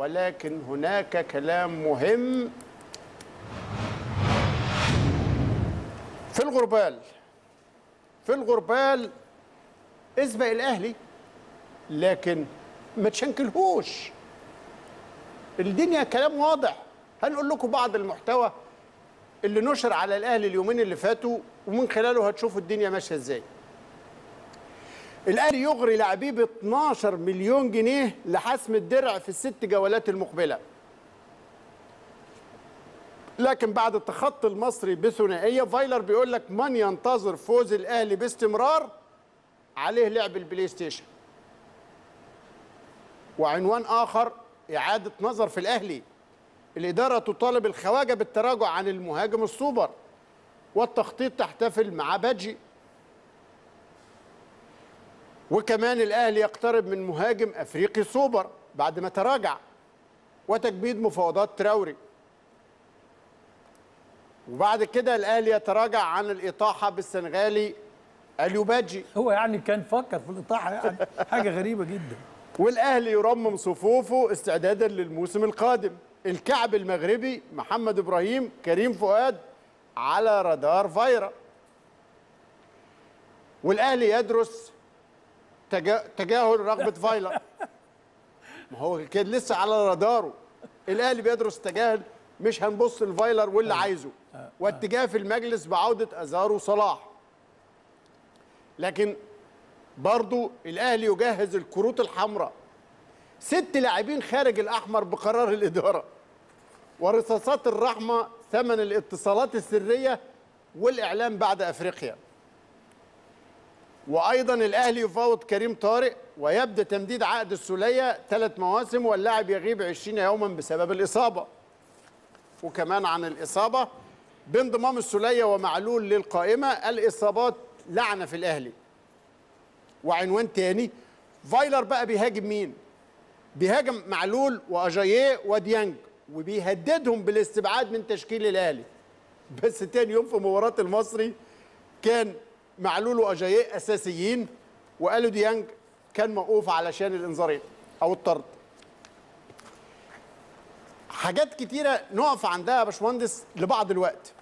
ولكن هناك كلام مهم في الغربال. في الغربال اسبق الأهلي لكن ما تشنكلهوش. الدنيا كلام واضح. هنقول لكم بعض المحتوى اللي نشر على الأهلي اليومين اللي فاتوا ومن خلاله هتشوفوا الدنيا ماشيه ازاي. الأهلي يغري لاعبيه ب 12 مليون جنيه لحسم الدرع في الست جولات المقبله. لكن بعد التخطي المصري بثنائيه فايلر بيقول لك من ينتظر فوز الأهلي باستمرار عليه لعب البلاي ستيشن. وعنوان آخر إعادة نظر في الأهلي. الإدارة تطالب الخواجة بالتراجع عن المهاجم السوبر والتخطيط تحتفل مع بادجي. وكمان الأهلي يقترب من مهاجم أفريقي سوبر بعد ما تراجع وتجميد مفاوضات تراوري. وبعد كده الأهلي يتراجع عن الإطاحة بالسنغالي أليو بادجي. هو يعني كان فكر في الإطاحة يعني حاجة غريبة جدا. والأهلي يرمم صفوفه استعدادا للموسم القادم. الكعب المغربي محمد إبراهيم كريم فؤاد على رادار فايرا. والأهلي يدرس تجاهل رغبة فايلر. ما هو كان لسه على راداره. الأهلي بيدرس تجاهل مش هنبص لفايلر واللي عايزه. واتجاه في المجلس بعودة أزار وصلاح. لكن برضو الأهلي يجهز الكروت الحمراء. 6 لاعبين خارج الأحمر بقرار الإدارة. ورصاصات الرحمة ثمن الاتصالات السرية والإعلام بعد أفريقيا. وأيضا الأهلي يفاوض كريم طارق ويبدأ تمديد عقد السولية 3 مواسم واللاعب يغيب 20 يوما بسبب الإصابة. وكمان عن الإصابة بانضمام السولية ومعلول للقائمة الإصابات لعنة في الأهلي. وعنوان تاني فايلر بقى بيهاجم مين؟ بيهاجم معلول وأجاييه وديانج وبيهددهم بالاستبعاد من تشكيل الأهلي. بس تاني يوم في مباراة المصري كان معلول وأجاييه أساسيين وقالوا ديانج كان موقوف علشان الإنذارين أو الطرد. حاجات كتيرة نقف عندها يا باشمهندس لبعض الوقت.